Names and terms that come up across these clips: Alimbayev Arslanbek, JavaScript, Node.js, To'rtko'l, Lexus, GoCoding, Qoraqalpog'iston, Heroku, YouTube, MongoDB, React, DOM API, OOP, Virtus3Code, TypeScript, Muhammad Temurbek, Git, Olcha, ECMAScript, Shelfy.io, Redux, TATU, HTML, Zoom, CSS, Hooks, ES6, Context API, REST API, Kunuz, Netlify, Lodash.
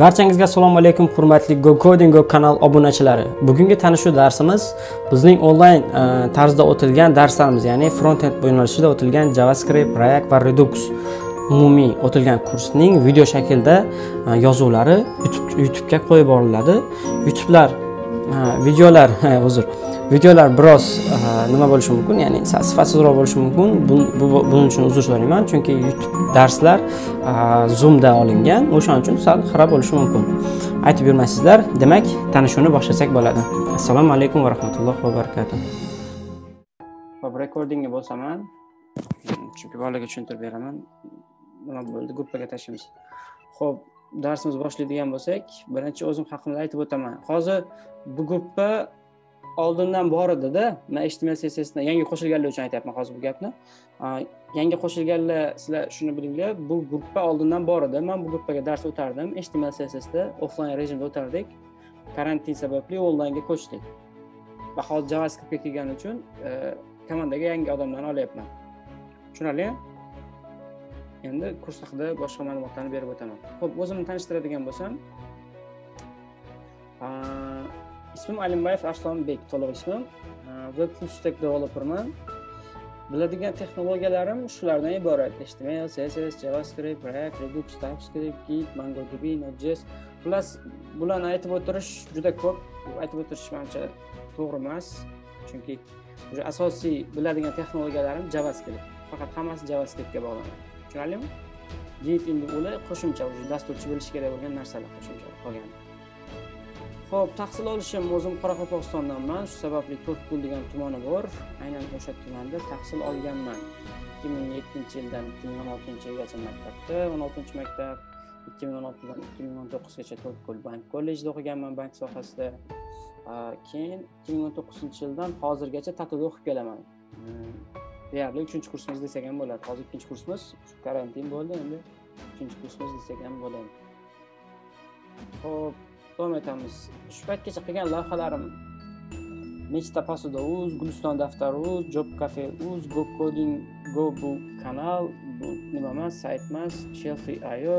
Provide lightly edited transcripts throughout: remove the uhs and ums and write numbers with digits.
Barchangizga assalomu alaykum hurmatli GoCoding kanal obunachilari. Bugungi tanishuv darsimiz bizning onlayn tarzda o'tilgan darslarimiz, ya'ni frontend bo'linishida o'tilgan JavaScript, React va Redux umumiy o'tilgan kursning video shaklida yozuvlari YouTube'ga qo'yib boriladi. Videolar biroz nima bo'lishi mumkin, ya'ni sifatsizroq bo'lishi mumkin. Buning uchun uzr so'rayman, chunki YouTube darslar Zoom'da olingan, o'shaning uchun sal xarob bo'lishi mumkin. Aytib yurmaysizlar. Demak, tanishuvni boshlasak bo'ladi. Assalomu alaykum va rahmatullohi va barakatuh. Hop, recordingni bosaman. Chunki bolalarga tushuntirib beraman. Nima bo'ldi, gruppaga tashlaymiz. Xo'p, darsimiz boshlaydigan bo'lsak, birinchi o'zim haqimda aytib o'taman. Hozir bu gruppa oldindan bor edi-da. Men HTML CSS ni yangi qo'shilganlar uchun aytayapman hozir bu gapni. Yangi qo'shilganlar, sizlar shuni bilinglar, bu gruppa oldindan bor edi. Men bu gruppaga dars o'tardim. HTML CSS da offline rejimda o'tardik. Karantin sababli onlaynga ko'chdik. Va hozir JavaScriptga kelgani uchun komandaga yangi odamlarni olyapman. Tushunarli? Endi kurs haqida boshqa ma'lumotlarni berib o'taman. Xo'p, o'zimni tanishtiradigan bo'lsam, ismim Alimbayev Arslanbek, to'liq ismim. Web full stack developerman. Biladigan texnologiyalarim shulardan iborat: HTML, CSS, JavaScript, React, Redux, TypeScript, Git, MongoDB, Node.js. Plus bularni aytib o'tirish juda ko'p, aytib o'tirish menimcha to'g'ri emas, chunki asosiy biladigan texnologiyalarim JavaScript. Faqat hammasi JavaScriptga bog'lanadi. Tushunarlimi? Git endi ular qo'shimcha, dasturchi bo'lish kerak bo'lgan narsalar qo'shimcha qolgan. Xo'p, tahsil olishim, o'zim Qoraqalpog'istondanman. Shu sababli To'rtko'l degan tumani bor. Aynan o'sha tumanda tahsil olganman. 2007-yildan 2016-yilgacha maktabda, 16-maktab, 2016-dan 2019-gacha To'rtko'l bank kollejida o'qiganman, bank sohasida. Keyin 2019-yildan hozirgacha TATUda o'qib kelaman. Deyarli 3-kursimiz desak ham bo'ladi. Hozir 2-kursimiz karantin bo'ldi, endi 3-kursimiz desak ham bo'ladi. Xo'p, davom etamiz. Shu paytgacha qilgan loyihalarim: Nechta pasuda o'z, Guliston daftari o'z, Job Cafe o'z, GoCoding, Go bu kanal, bu nima emas, sayt emas, Shelfy.io,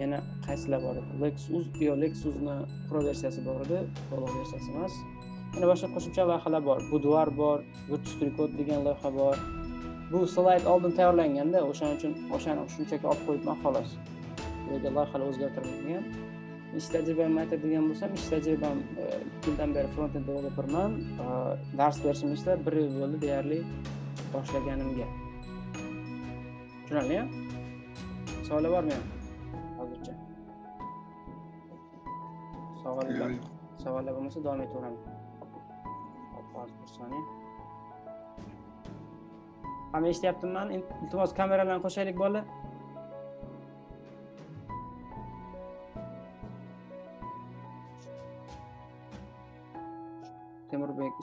yana qaysilar bor edi? Lexus, Lexus'ni pro versiyasi bor edi, solo versiyasi emas. Yana boshqa qo'shimcha loyihalar bor. Bu duvar bor, Virtus3Code degan loyiha bor. Bu slayd oldin tayyorlanganda, o'shaning uchun o'shani shunchaki olib qo'yibman xolos. Bu yerga loyihalar o'zgartirilmagan. İş tecrübemni aytadigan bo'lsam, iş tecrübem yildan beri frontend developerman. Dars berishimizda 1 yil bo'ldi deyarli boshlaganimga. Tushunarli? Savollar bormi hozircha? Savollar bo'lmasa davom etaveraman. Hozir bir soniya. Hamma eshityaptimi men? Iltimos kameralarni qo'shaylik bolalar.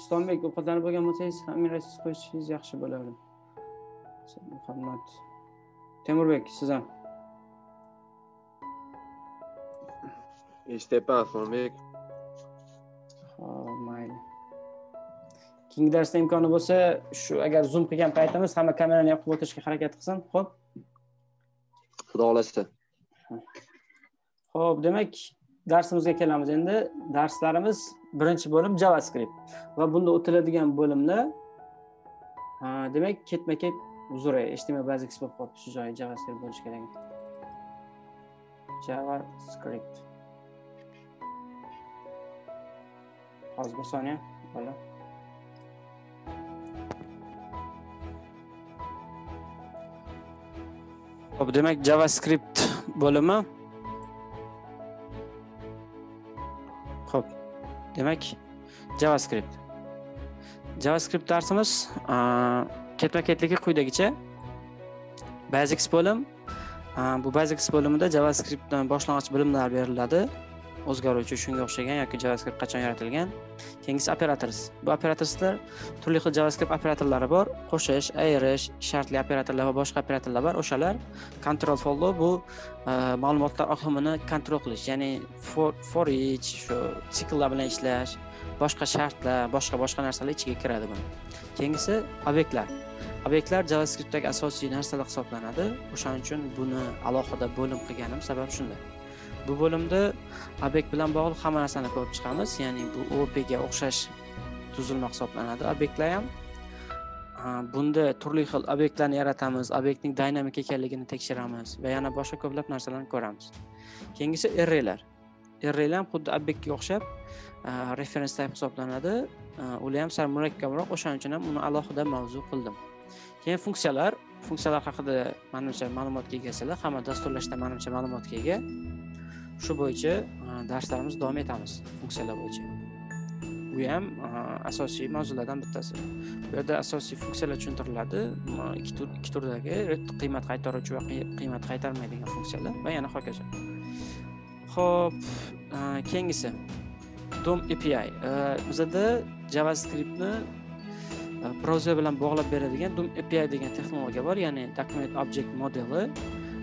Istombek, o'qitlanib bo'lgan bo'lsangiz, kamerasiz qo'yishingiz yaxshi bo'lardi. Muhammad Temurbek, siz ham. Estepan Aslanbek. Xo'p, mayli. Keyingi darsda imkoni bo'lsa, shu agar Zoom qilgan paytimiz hamma kamerani yopib o'tirishga harakat qilsin. Xo'p. Xudo xolasa. Xo'p, demak, darsimizga kelamiz endi. Darslarimiz birinchi bo'lim JavaScript va bunda o'tiladigan bo'limlar. Demak, ketma-ket uzr, HTML basics bo'lib qoldi, shu joyi JavaScript bo'lish kerak. JavaScript. Hozir bir soniya, bola. Xo'p, demak, JavaScript bo'limi. Xo'p. Demak, JavaScript darsimiz ketma-ketligi quyidagicha: basics bo'lim. Bu basics bo'limida JavaScriptdan boshlang'ich bilimlar beriladi. o'zgaruvchi shunga o'xshagan yoki JavaScript qachon yaratilgan. Keyingisi operators. Bu operatorslar turli xil JavaScript operatorlari bor. Qo'shish, ayirish, shartli operatorlar va boshqa operatorlar bor. O'shalar control follow bu ma'lumotlar oqimini kontrol qilish, ya'ni for each shu sikllar bilan ishlash, boshqa shartlar, boshqa narsalar ichiga kiradi buni. Keyingisi obyektlar. Obyektlar JavaScriptdagi asosiy narsalar hisoblanadi. O'shaning uchun buni alohida bo'lim qilganim sabab shunda. Bu bölümde obyekt bilan bog'liq hamma narsani ko'rib chiqamiz, ya'ni bu OOP ga o'xshash tuzilma hisoblanadi. Obyektlar ham bunda turli xil obyektlarni yaratamiz, obyektning dinamik ekanligini tekshiramiz va yana boshqa ko'plab narsalarni ko'ramiz. Keyingisi arraylar. Arraylar ham xuddi obyektga o'xshab reference type hisoblanadi. Ular ham sal murakkabroq, o'shaning uchun ham uni alohida mavzu qildim. Keyin funksiyalar. Funksiyalar haqida menimcha ma'lumotga egasizlar, hamma dasturlashda menimcha ma'lumotga ega. Şu boyunca derslerimiz devam etmemiz funksiyalar boyunca. Bu ham asosiy mavzulardan bittasi. Bu yerda asosiy funksiyalar tushuntiriladi. Ikki turdagi qiymat qaytaruvchi va qiymat qaytarmaydigan funksiyalar va yana hokazo. Xo'p, keyingisi DOM API. Bizda JavaScriptni browser bilan bog'lab beradigan DOM API degan texnologiya bor, ya'ni document object modeli.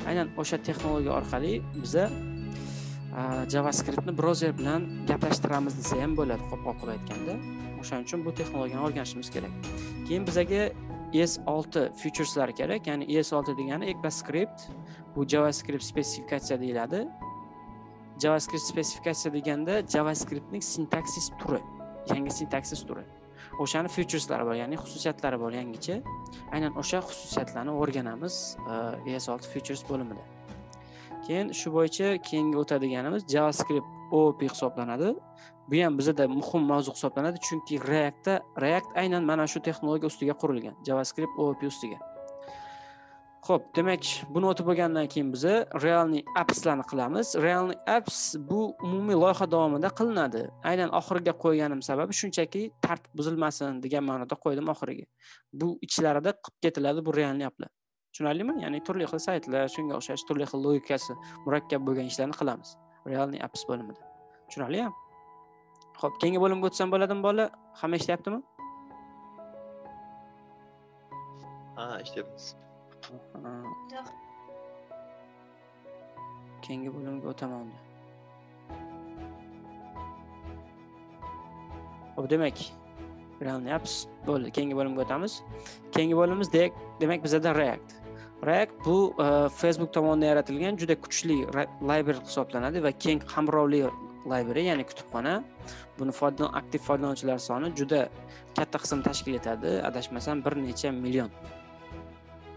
Aynan o'sha texnologiya orqali biza JavaScriptni browser bilan gaplashtiramiz desa ham bo'ladi, qo'pol qilib aytganda. O'shaning uchun bu texnologiyani o'rganishimiz kerak. Keyin bizga ES6 featureslari kerak, ya'ni ES6 degani ECMAScript, bu JavaScript spesifikatsiya deyiladi. JavaScript spesifikatsiya deganda JavaScriptning sintaksis turi, yangi sintaksis turi. O'shaning featureslari bor, ya'ni xususiyatlari bor yangicha. Aynan o'sha xususiyatlarni o'rganamiz ES6 features bo'limida. Keyin shu bo'yicha keyingi o'tadiganimiz JavaScript OOP hisoblanadi. Bu ham bizda muhim mavzu hisoblanadi, chunki React aynan mana shu texnologiya ustiga qurilgan, JavaScript OOP ustiga. Xo'p, demak, buni o'tib bo'lgandan keyin biz realniy appslarni qilamiz. Realniy apps bu umumiy loyiha davomida qilinadi. Aynan oxiriga qo'yganim sababi shunchaki tartib buzilmasin degan ma'noda qo'ydim oxiriga. Bu ichlarida qilib ketiladi bu realniy applar. Tushunarlimi? Ya'ni turli xil saytlar, shunga o'xshash turli xil logikasi murakkab bo'lgan ishlarni qilamiz realniy apps bo'limida. Tushunarlimi? Xo'p, keyingi bo'limga o'tsam bo'ladimi, bola? Hamma ishlayaptimi? Ha, ishlayapmiz. Keyingi bo'limga o'taman. Xo'p, demak, realniy apps bo'ldi. Keyingi bo'limga o'tamiz. Keyingi bo'limimiz demak bizda React. React bu Facebook tomonidan yaratilgan juda kuchli library hisoblanadi va keng qamrovli library, ya'ni kutubxona. Buni aktiv foydalanuvchilar soni juda katta qism tashkil etadi, adashmasam bir necha million.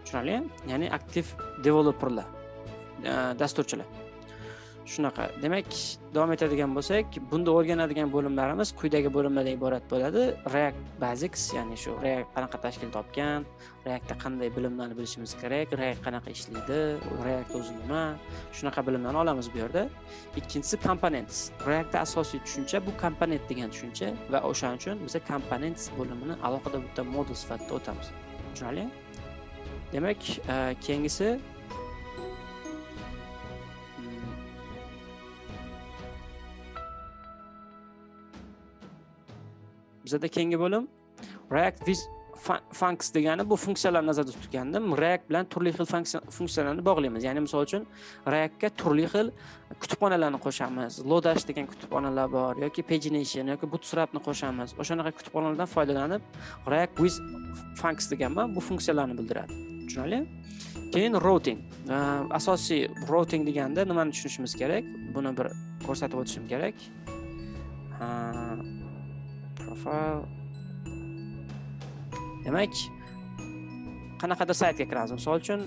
Tushunarlimi? Ya'ni aktiv developerlar, dasturchilar. Shunaqa. Demak, davom etadigan bo'lsak, bunda o'rganadigan bo'limlarimiz quyidagi bo'limlardan iborat bo'ladi. React Basics, ya'ni shu React qanaqa tashkil topgan, Reactda qanday bilimlarni bilishimiz kerak, React qanaqa ishlaydi, React o'zi nima, shunaqa bilimlarni olamiz bu yerda. Ikkinchisi components. Reactda asosiy tushuncha bu komponent degan tushuncha va o'shaning uchun biz components bo'limini alohida bitta modul sifatida o'tamiz. Tushunarli? Demak, keyingisi bizda keyingi bo'lim React with Funks degani bu funksiyalarni nazarda tutgandim. React bilan turli xil funksiyalarni bog'laymiz. Ya'ni misol uchun React ga turli xil kutubxonalarni qo'shamiz. Lodash degan kutubxonalar bor yoki pagination yoki bootstrapni qo'shamiz. O'shanaqa kutubxonalardan foydalanib React with Funks deganman bu funksiyalarni bildiradi. Tushunarli? Keyin routing. Asosiy routing deganda nimani tushunishimiz kerak? Buni bir ko'rsatib o'tishim kerak. Profile. Demak, qanaqadir saytga kiramiz. Misol uchun,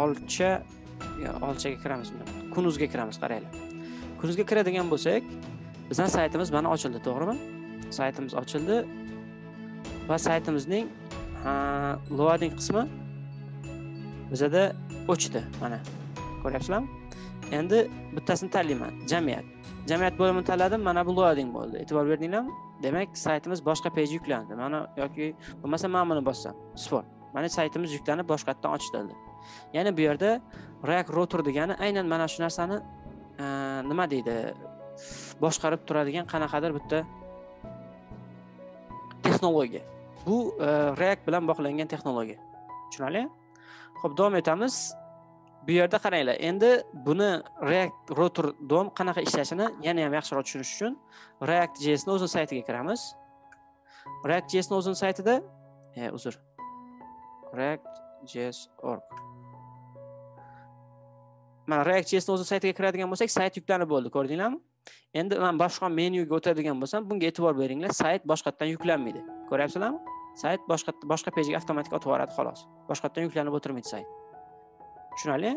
olchaga kiramiz. Kunuzga kiramiz, qaraylik. Kunuzga kiradigan bo'lsak, bizning saytimiz mana ochildi, to'g'rimi? Saytimiz ochildi va saytimizning loading qismi bizda o'chdi, mana. Ko'ryapsizlarmi? Endi bittasini tanlayman, jamiyat. Jamiyat bo'limini tanladim, mana bu loading bo'ldi. E'tibor berdinglarmi? Demak, saytimiz boshqa page yuklandi. Mana yoki bo'lmasa men buni bossam, sport. Mana saytimiz yuklanib boshqatdan ochildi. Ya'ni bu yerda React router degani aynan mana shu narsani nima deydi? boshqarib turadigan qanaqadir bitta texnologiya. Bu React bilan bog'langan texnologiya. Tushunali? Xo'p, davom etamiz. Bu yerda qaranglar, endi buni React router DOM qanaqa ishlashini yana ham yaxshiroq tushunish uchun React.js ning o'zining saytiga kiramiz. React.js ning o'zining saytida, uzr. React.js.org. Mana React.js ning o'zining saytiga kiradigan bo'lsak, sayt yuklanib bo'ldi, ko'rdinglarmi? Endi men boshqa menyuga o'tadigan bo'lsam, bunga e'tibor beringlar, sayt boshqatdan yuklanmaydi. Ko'ryapsizlarmi? Sayt boshqa pejga avtomatik o'tib boradi, xolos. Boshqatdan yuklanib o'tirmaydi sayt. Tushunali?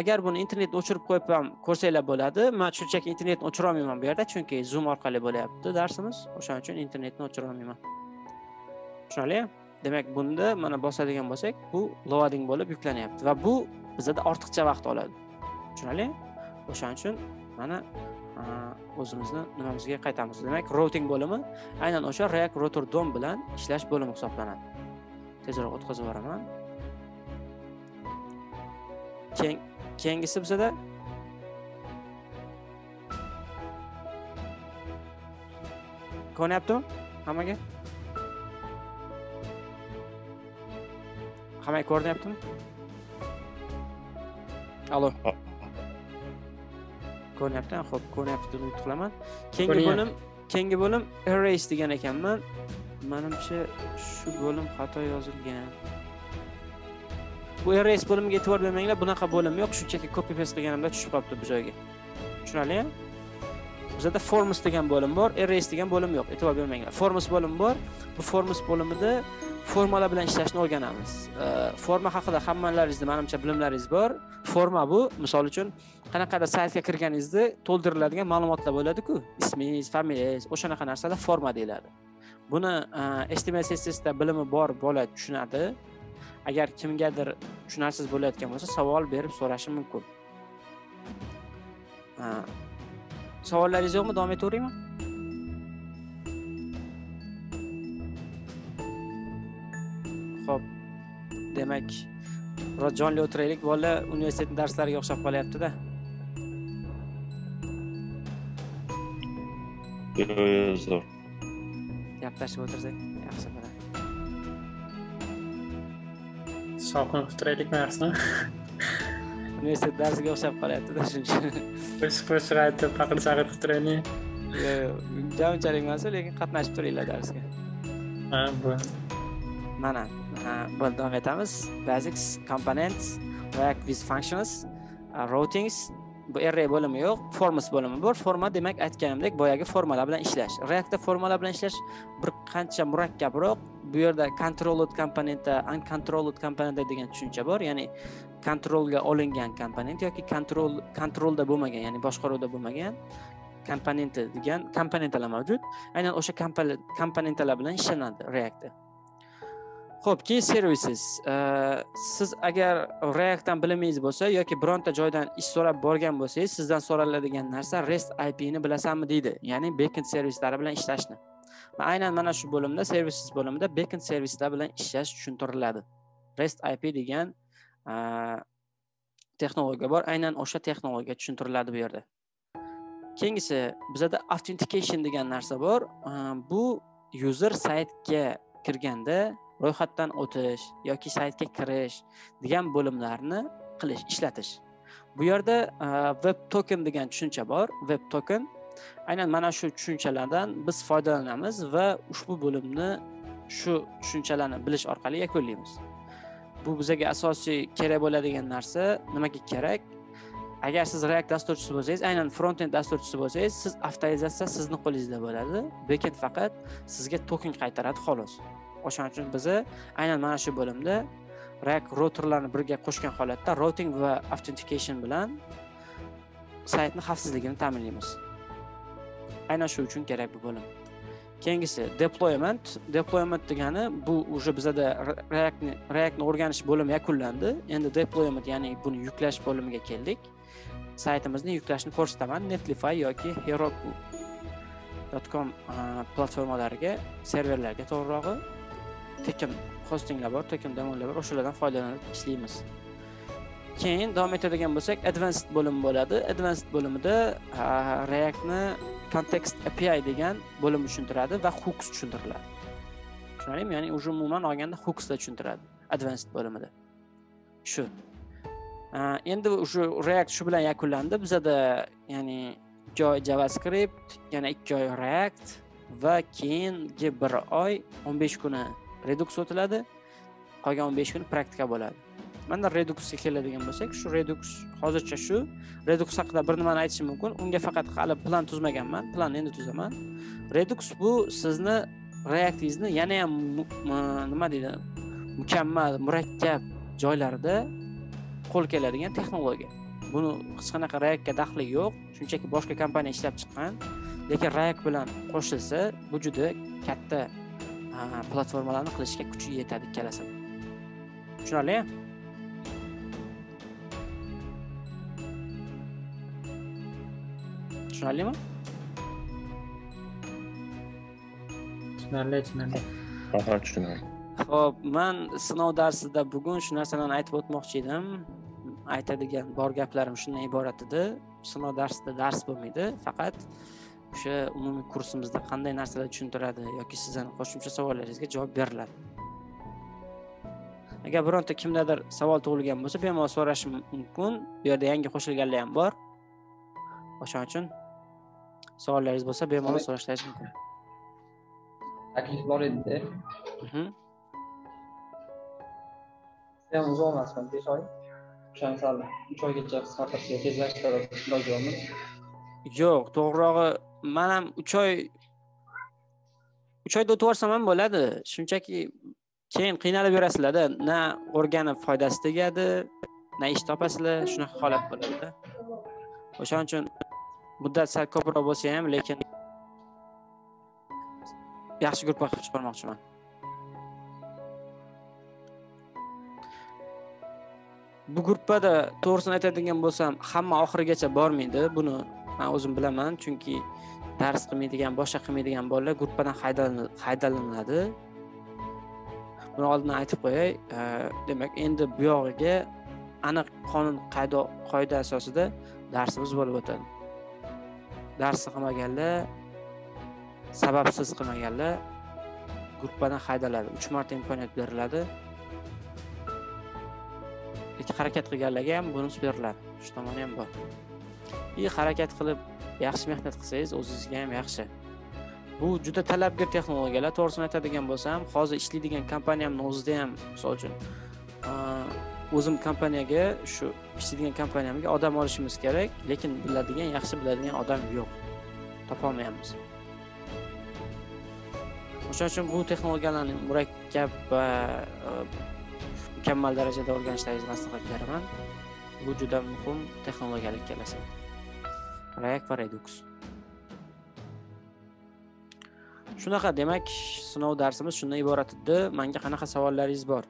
Agar buni internetni o'chirib qo'yib ham ko'rsanglar bo'ladi. Men shunchaki internetni o'chira olmayman bu yerda, chunki Zoom orqali bo'lyapti darsimiz. O'shaning uchun internetni o'chira olmayman. Tushunali? Demak, bunda mana bosadigan bo'lsak, bu loading bo'lib yuklanyapti va bu bizda ortiqcha vaqt oladi. Tushunali? O'shaning uchun mana o'zimizni nimamizga qaytamiz. Demak, routing bo'limi aynan o'sha React router DOM bilan ishlash bo'limi hisoblanadi. Tezroq o'tkazib boraman. Keyingisi bizda ko'nyaptimi? Hammaga? Hamma ko'rinyaptimi? Alo. Ko'rinyapti, xo'p, ko'rinyapti deb umid qilaman. Keyingi bo'lim arrays degan ekanman. Menimcha shu bo'lim xato yozilgan. Bu arrays bo'limiga e'tibor bermanglar, bunaqa bo'lim yo'q. Shunchaki copy paste qilganimda tushib qolibdi bu joyga. Tushunarlimi? Bizda forms degan bo'lim bor, arrays degan bo'lim yo'q. E'tibor bermanglar. Forms bo'lim bor. Bu forms bo'limida formalar bilan ishlashni o'rganamiz. Forma haqida hammalaringizda menimcha bilimlaringiz bor. Forma bu, misol uchun, qanaqadir saytga kirganingizda to'ldiriladigan ma'lumotlar bo'ladi-ku. Ismingiz, familiyangiz, o'shanaqa narsalar forma deyiladi. Buni HTML, CSSda bilimi bor bola tushunadi. Agar kimgadir tushunarsiz bo'layotgan bo'lsa, savol berib so'rashim mumkin. Savollaringiz yo'qmi? Davom etaveraymi? Xo'p. Demak, biroz jonli o'tiraylik. Bolalar universitet darslariga o'xshab qolyapti-da. Yo'q. Gaplashib o'tirsak, yaxshi bo'ladi. Soqon o'tiraylik narsa. Universitet darsiga o'xshab qolyapti-da shuncha. Biz aytib, faqat o'tiraylik. Yo'q, jamchalik emas, lekin qatnashib turinglar darsga. Ha, bo'ldi. Mana bo'ldi, davom etamiz. Basics, components, React with functions, routings. Bu array bo'limi yo'q, forms bo'limi bor. Forma demak, aytganimdek, boyagi formalar bilan ishlash. Reactda formalar bilan ishlash bir qancha murakkabroq. Bu yerda controlled komponentda, uncontrolled komponentda degan tushuncha bor, ya'ni kontrolga olingan komponent yoki kontrolda bo'lmagan, ya'ni boshqaruvda bo'lmagan komponenti degan komponentlar mavjud. Aynan o'sha komponentlar bilan ishlanadi Reactda. Xo'p, keyin services. Siz agar Reactdan bilimingiz bo'lsa yoki bironta joydan ish so'rab borgan bo'lsangiz, sizdan so'raladigan narsa REST API ni bilasanmi deydi, ya'ni backend servislari bilan ishlashni. Men aynan mana shu bo'limda, services bo'limida backend servislar bilan ishlash tushuntiriladi. REST API degan texnologiya bor, aynan o'sha texnologiya tushuntiriladi bu yerda. Keyingisi, bizda authentication degan narsa bor. Bu user saytga kirganda ro'yxatdan o'tish yoki saytga kirish degan bo'limlarni qilish, ishlatish. Bu yerda web token degan tushuncha bor. Web token aynan mana shu tushunchalardan biz foydalanamiz va ushbu bo'limni shu tushunchalarni bilish orqali yakunlaymiz. Bu bizga asosiy kerak bo'ladigan narsa, nimaga kerak? Agar siz React dasturchisi bo'lsangiz, aynan frontend dasturchisi bo'lsangiz, siz avtorizatsiya sizning qo'lingizda bo'ladi. Backend faqat sizga token qaytaradi, xolos. O'shaning uchun biz aynan mana shu bo'limda React routerlarni birga qo'shgan holatda routing va authentication bilan saytning xavfsizligini ta'minlaymiz. Aynan shu uchun kerak bu bo'lim. Keyingisi deployment. Deployment degani bu o'sha bizda Reactni o'rganish bo'limi yakunlandi. Endi deployment, ya'ni buni yuklash bo'limiga keldik. Saytimizni yuklashni ko'rsataman. Netlify yoki Heroku.com platformalariga, serverlarga to'g'rirog'i tekin hostinglar bor, tekin domenlar bor, o'shalardan foydalanib ishlaymiz. keyin davom etadigan bo'lsak, advanced bo'lim bo'ladi. Advanced bo'limida Reactni Context API degan bo'lim tushuntiradi va Hooks tushuntiriladi. Tushunarlimi? Ya'ni umuman olganda Hooks da tushuntiradi advanced bo'limida. Shu. Endi o'sha React shu bilan yakunlandi. Bizda ya'ni joy JavaScript, yana 2 oy React va keyingi 1 oy 15 kuni Redux o'tiladi. Qolgan 15 kun praktika bo'ladi. Menda Redux'ga keladigan bo'lsak, shu Redux hozircha shu Redux haqida bir nimani aytishim mumkin. Unga faqat hali plan tuzmaganman. Plan endi tuzaman. Redux bu sizni React'ingizni yana ham nima deydi? Mukammal, murakkab joylarda qo'l keladigan texnologiya. Buni hech qanaqa React'ga daxli yo'q, chunki boshqa kompaniya ishlab chiqqan, lekin React bilan qo'shilsa, bu juda katta platformalarni qilishga kuchi yetadi ikkalasi. Tushunarli? Tushunarlimi? Tushunarli. Aha, tushunaman. Xo'p, men sinov darsida bugun shu narsalarni aytib o'tmoqchi edim. Aytadigan bor gaplarim shundan iborat edi. Sinov darsida dars bo'lmaydi, faqat o'sha umumiy kursimizda qanday narsalar tushuntiradi yoki sizlarning qo'shimcha savollaringizga javob beriladi. Agar bironta kimdadir savol tug'ilgan bo'lsa, bemalol so'rashim mumkin. Bu yerda yangi qo'shilganlar ham bor. O'shaning uchun savollaringiz bo'lsa, bemalol so'rashingiz mumkin. Taklif bor edi. Sen uzun emasman, 5 oy. O'shaning sal 3 oygacha qisqartirishga tezlashtirib iloji yo'q, to'g'rirog'i men ham 3 oyda o'tiborsam ham bo'ladi. Shunchaki keyin qiynalib yurasizlar-da, na o'rganib foydasi tegadi, na ish topasizlar, shunaqa holat bo'ladi-da. O'shaning uchun muddat sal ko'proq bo'lsa ham, lekin yaxshi guruhga qilib chiqarmoqchiman. Bu guruhda to'g'risini aytadigan bo'lsam, hamma oxirigacha bormaydi. Buni men o'zim bilaman, chunki dars qilmaydigan, boshqa qilmaydigan bolalar guruhdan haydalanadi. Buni oldin aytib qo'yay. Demak, endi bu yog'iga aniq qonun qoida asosida darsimiz bo'lib o'tadi. Dars qilmaganlar, sababsiz qilmaganlar guruhdan haydaladi. 3 marta imkoniyat beriladi. Ikki harakat qilganlarga ham bonus beriladi. Shu tomoni ham bor. Iyi harakat qilib, yaxshi mehnat qilsangiz, o'zingizga ham yaxshi. Bu juda talabgir texnologiyalar. To'g'risini aytadigan bo'lsam, hozir ishlaydigan kompaniyamning o'zida ham, masalan, o'zim kompaniyaga, shu ishlaydigan kompaniyamga odam olishimiz kerak, lekin biladigan, yaxshi biladigan odam yo'q. Topa olmaymiz. O'shaning uchun bu texnologiyalarni murakkab va mukammal darajada o'rganishingizni maslahat beraman. Bu juda muhim texnologiyalik kelasi. React va Redux. Shunaqa, demak, sinov darsimiz shundan iborat edi. Menga qanaqa savollaringiz bor?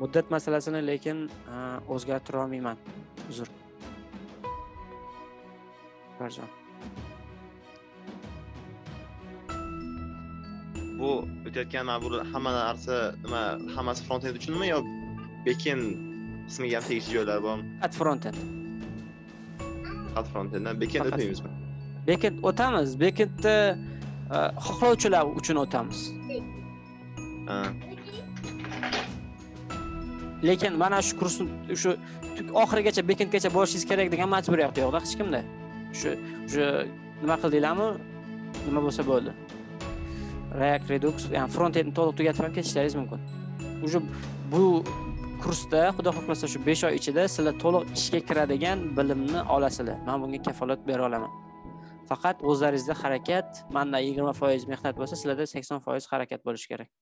Muddat masalasini lekin o'zgartira olmayman. Uzr. Barjon. Bu o'tayotgan ma'bur hamma narsa nima, hammasi front-end uchunmi yo back-end qismiga ham tegishli joylar bormi? At front-end. At frontenddan backend o'tmaymizmi? Backend o'tamiz. Backendda xohlovchilar uchun o'tamiz. Lekin mana shu kursni o'sha oxirigacha backendgacha borishingiz kerak degan majburiyat yo'q-da hech kimda. O'sha nima qildinglarmi? Nima bo'lsa bo'ldi. React, Redux, ya'ni frontendni to'liq tugatib ham ketishlaringiz mumkin. O'sha bu kursda xudo xohlasa shu 5 oy ichida sizlar to'liq ishga kiradigan bilimni olasizlar. Men bunga kafolat bera olaman. Faqat o'zlaringizda harakat, menda 20% mehnat bo'lsa, sizlarda 80% harakat bo'lishi kerak.